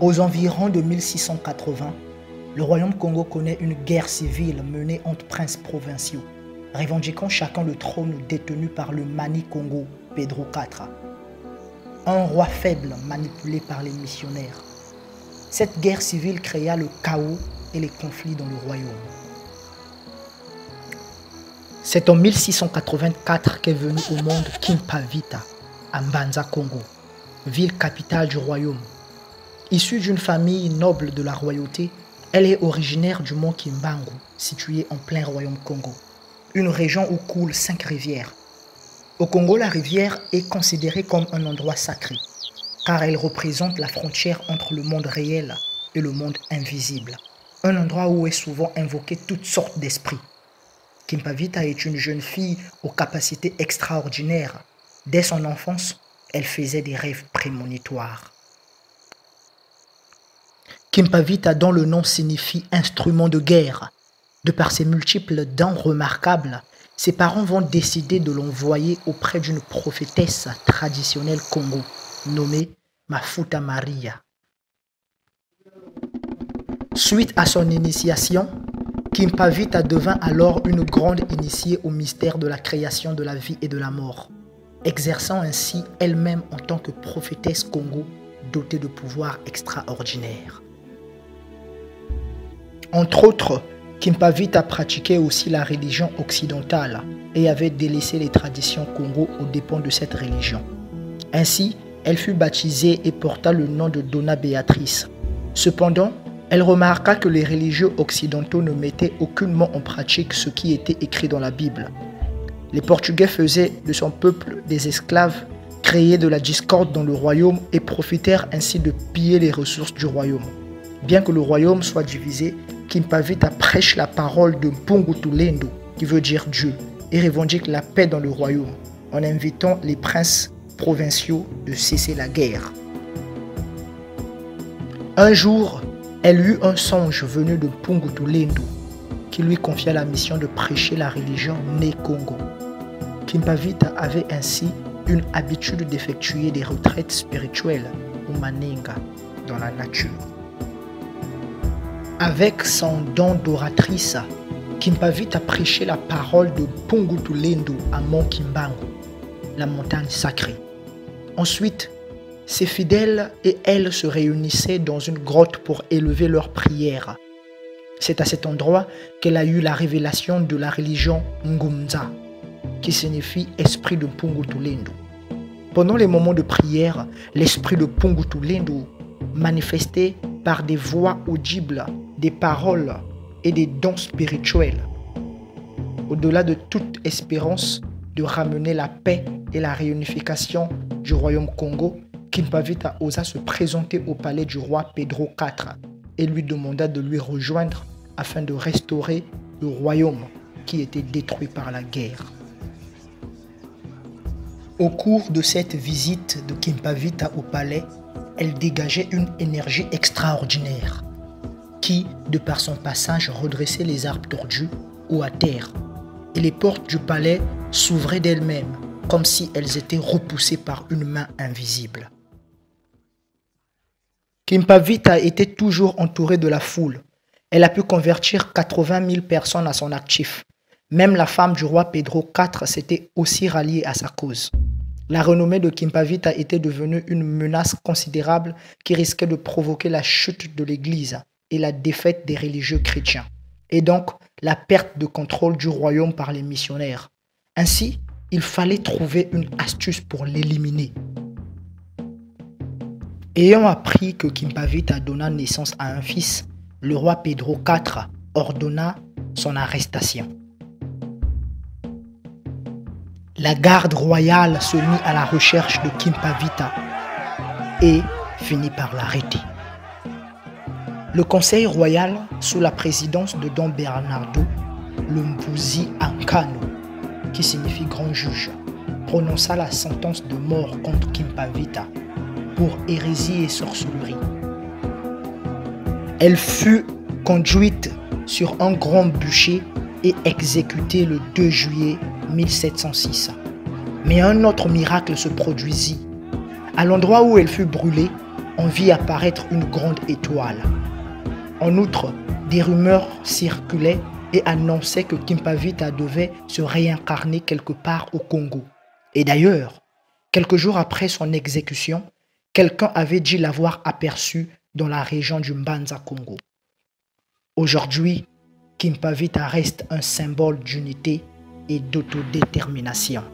Aux environs de 1680, le royaume Congo connaît une guerre civile menée entre princes provinciaux, revendiquant chacun le trône détenu par le Mani Congo, Pedro IV. Un roi faible manipulé par les missionnaires. Cette guerre civile créa le chaos et les conflits dans le royaume. C'est en 1684 qu'est venu au monde Kimpa Vita, à Mbanza Congo, ville capitale du royaume. Issue d'une famille noble de la royauté, elle est originaire du mont Kimbangu, situé en plein royaume Congo, une région où coulent 5 rivières. Au Congo, la rivière est considérée comme un endroit sacré, car elle représente la frontière entre le monde réel et le monde invisible, un endroit où est souvent invoqué toutes sortes d'esprits. Kimpa Vita est une jeune fille aux capacités extraordinaires. Dès son enfance, elle faisait des rêves prémonitoires. Kimpa Vita, dont le nom signifie « instrument de guerre », de par ses multiples dents remarquables, ses parents vont décider de l'envoyer auprès d'une prophétesse traditionnelle Congo, nommée Mafuta Maria. Suite à son initiation, Kimpa Vita devint alors une grande initiée au mystère de la création de la vie et de la mort, exerçant ainsi elle-même en tant que prophétesse Congo, dotée de pouvoirs extraordinaires. Entre autres, Kimpa Vita pratiquait aussi la religion occidentale et avait délaissé les traditions Congo aux dépens de cette religion. Ainsi, elle fut baptisée et porta le nom de Donna Beatrice. Cependant, elle remarqua que les religieux occidentaux ne mettaient aucunement en pratique ce qui était écrit dans la Bible. Les Portugais faisaient de son peuple des esclaves, créaient de la discorde dans le royaume et profitèrent ainsi de piller les ressources du royaume. Bien que le royaume soit divisé, Kimpa Vita prêche la parole de Mpungu Tulendo, qui veut dire Dieu, et revendique la paix dans le royaume, en invitant les princes provinciaux de cesser la guerre. Un jour, elle eut un songe venu de Mpungu Tulendo, qui lui confia la mission de prêcher la religion N'Kongo. Kimpa Vita avait ainsi une habitude d'effectuer des retraites spirituelles au Maninga, dans la nature. Avec son don d'oratrice, Kimpa Vita prêchait la parole de Pungutulendo à Mont Kimbangu, la montagne sacrée. Ensuite, ses fidèles et elle se réunissaient dans une grotte pour élever leurs prières. C'est à cet endroit qu'elle a eu la révélation de la religion Ngumza, qui signifie esprit de Pungutulendo. Pendant les moments de prière, l'esprit de Pungutulendo, manifesté par des voix audibles, des paroles et des dons spirituels, au-delà de toute espérance de ramener la paix et la réunification du royaume Congo, Kimpa Vita osa se présenter au palais du roi Pedro IV et lui demanda de lui rejoindre afin de restaurer le royaume qui était détruit par la guerre. Au cours de cette visite de Kimpa Vita au palais, elle dégageait une énergie extraordinaire qui, de par son passage, redressait les arbres tordus ou à terre, et les portes du palais s'ouvraient d'elles-mêmes comme si elles étaient repoussées par une main invisible. Kimpa Vita était toujours entourée de la foule. Elle a pu convertir 80 000 personnes à son actif. Même la femme du roi Pedro IV s'était aussi ralliée à sa cause. La renommée de Kimpa Vita était devenue une menace considérable qui risquait de provoquer la chute de l'Église et la défaite des religieux chrétiens, et donc la perte de contrôle du royaume par les missionnaires. Ainsi, il fallait trouver une astuce pour l'éliminer. Ayant appris que Kimpa Vita donna naissance à un fils, le roi Pedro IV ordonna son arrestation. La garde royale se mit à la recherche de Kimpa Vita et finit par l'arrêter. Le conseil royal, sous la présidence de Don Bernardo, le Mbusi Ancano, qui signifie grand juge, prononça la sentence de mort contre Kimpa Vita pour hérésie et sorcellerie. Elle fut conduite sur un grand bûcher et exécuté le 2 juillet 1706. Mais un autre miracle se produisit. À l'endroit où elle fut brûlée, on vit apparaître une grande étoile. En outre, des rumeurs circulaient et annonçaient que Kimpa Vita devait se réincarner quelque part au Congo. Et d'ailleurs, quelques jours après son exécution, quelqu'un avait dit l'avoir aperçu dans la région du Mbanza Congo. Aujourd'hui, Kimpa Vita reste un symbole d'unité et d'autodétermination.